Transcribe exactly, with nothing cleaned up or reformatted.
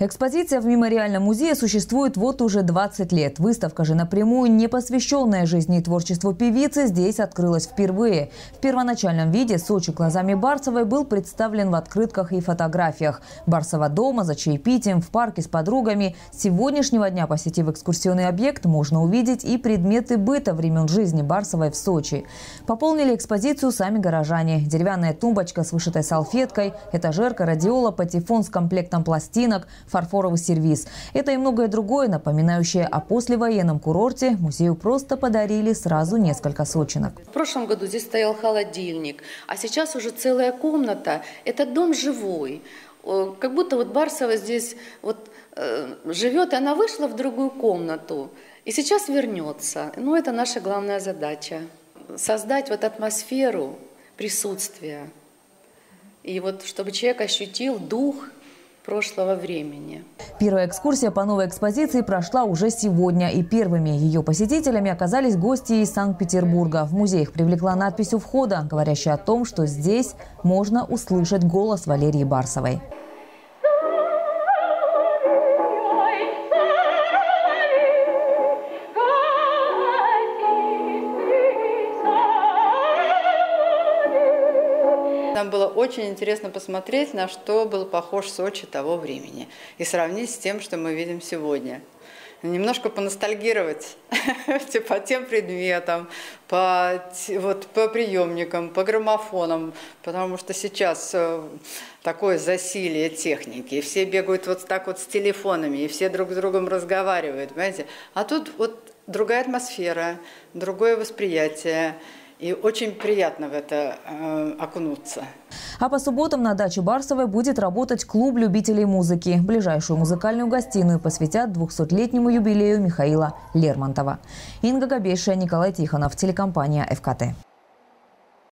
Экспозиция в мемориальном музее существует вот уже двадцать лет. Выставка же напрямую не посвященная жизни и творчеству певицы здесь открылась впервые. В первоначальном виде Сочи глазами Барсовой был представлен в открытках и фотографиях. Барсова дома, за чаепитием, в парке с подругами. С сегодняшнего дня, посетив экскурсионный объект, можно увидеть и предметы быта времен жизни Барсовой в Сочи. Пополнили экспозицию сами горожане. Деревянная тумбочка с вышитой салфеткой, этажерка, радиола, патефон с комплектом пластинок, фарфоровый сервиз. Это и многое другое, напоминающее о послевоенном курорте, музею просто подарили сразу несколько сочинок. В прошлом году здесь стоял холодильник, а сейчас уже целая комната. Это дом живой. Как будто вот Барсова здесь вот, э, живет, и она вышла в другую комнату. И сейчас вернется. Ну, это наша главная задача. Создать вот атмосферу присутствия. И вот чтобы человек ощутил дух прошлого времени. Первая экскурсия по новой экспозиции прошла уже сегодня. И первыми ее посетителями оказались гости из Санкт-Петербурга. В музей их привлекла надпись у входа, говорящая о том, что здесь можно услышать голос Валерии Барсовой. Нам было очень интересно посмотреть, на что был похож Сочи того времени и сравнить с тем, что мы видим сегодня. Немножко поностальгировать по тем предметам, по, вот, по приемникам, по граммофонам, потому что сейчас такое засилие техники, и все бегают вот так вот с телефонами, и все друг с другом разговаривают, понимаете? А тут вот другая атмосфера, другое восприятие. И очень приятно в это э, окунуться. А по субботам на даче Барсовой будет работать клуб любителей музыки. Ближайшую музыкальную гостиную посвятят двухсотлетнему юбилею Михаила Лермонтова. Инга Габеша, Николай Тихонов, телекомпания ФКТ.